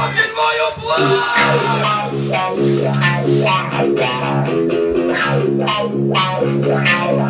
fucking royal blood.